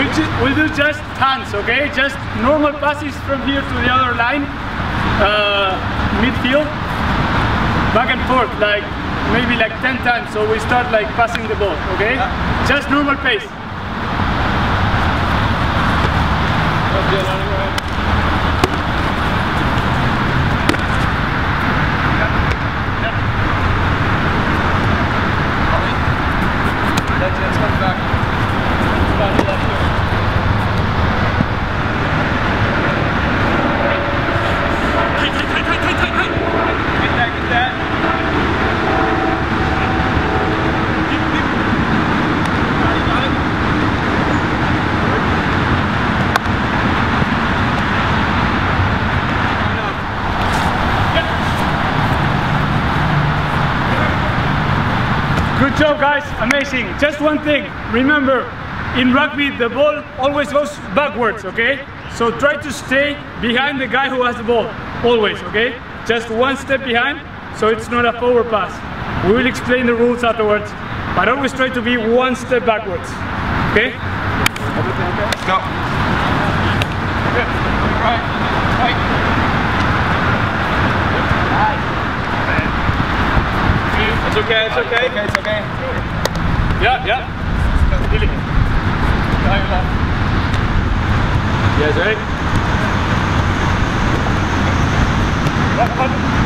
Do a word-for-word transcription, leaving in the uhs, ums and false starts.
We'll, ju we'll do just hands, okay? Just normal passes from here to the other line, uh, midfield, back and forth, like maybe like ten times. So we start like passing the ball, okay? Yeah. Just normal pace. Good job, guys, amazing. Just one thing, remember, in rugby the ball always goes backwards, okay? So try to stay behind the guy who has the ball, always, okay? Just one step behind, so it's not a forward pass. We will explain the rules afterwards, but always try to be one step backwards, okay? Let's go. Right, right. It's okay, it's okay. Okay, it's okay. Yeah, yeah. Really. Yes, right?